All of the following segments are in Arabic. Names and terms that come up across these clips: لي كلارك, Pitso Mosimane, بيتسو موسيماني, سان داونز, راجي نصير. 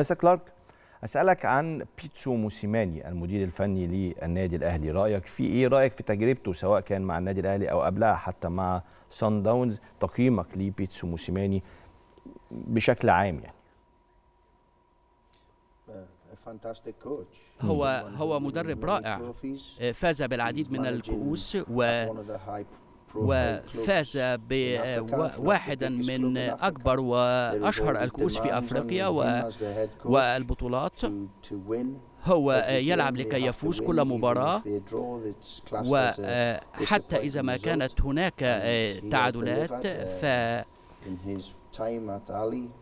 بس كلارك، أسألك عن بيتسو موسيماني المدير الفني للنادي الأهلي، رأيك في إيه؟ رأيك في تجربته سواء كان مع النادي الأهلي أو قبلها حتى مع سان داونز، تقييمك لبيتسو موسيماني بشكل عام يعني. هو مدرب رائع، فاز بالعديد من الكؤوس وفاز بواحدا من أكبر وأشهر الكؤوس في أفريقيا والبطولات. هو يلعب لكي يفوز كل مباراة، وحتى إذا ما كانت هناك تعادلات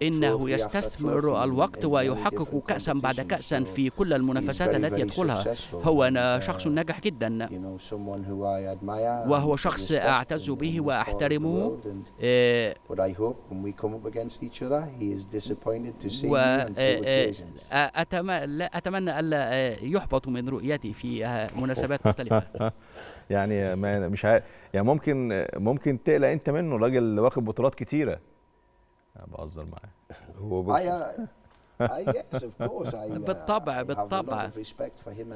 إنه يستثمر الوقت ويحقق كأسا بعد كأسا في كل المنافسات التي يدخلها. هو شخص ناجح جدا، وهو شخص أعتز به وأحترمه، وأتمنى ألا يحبط من رؤيتي في مناسبات مختلفة. يعني مش عارف، يعني ممكن تقلق أنت منه، راجل واخد بطولات كتيرة. أنا بهزر معاه. هو بالطبع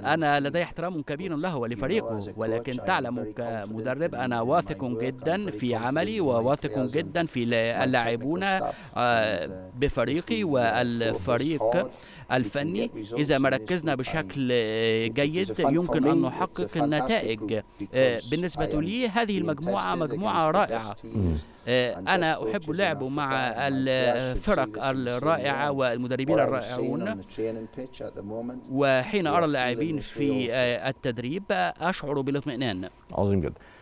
أنا لدي احترام كبير له ولفريقه، ولكن تعلم كمدرب أنا واثق جدا في عملي وواثق جدا في اللاعبون بفريقي والفريق الفني. إذا ما ركزنا بشكل جيد يمكن أن نحقق النتائج. بالنسبة لي هذه المجموعة مجموعة رائعة. أنا أحب اللعب مع الفرق الرائعة والمدربين الرائعون، وحين أرى اللاعبين في التدريب أشعر بالاطمئنان. عظيم جدا.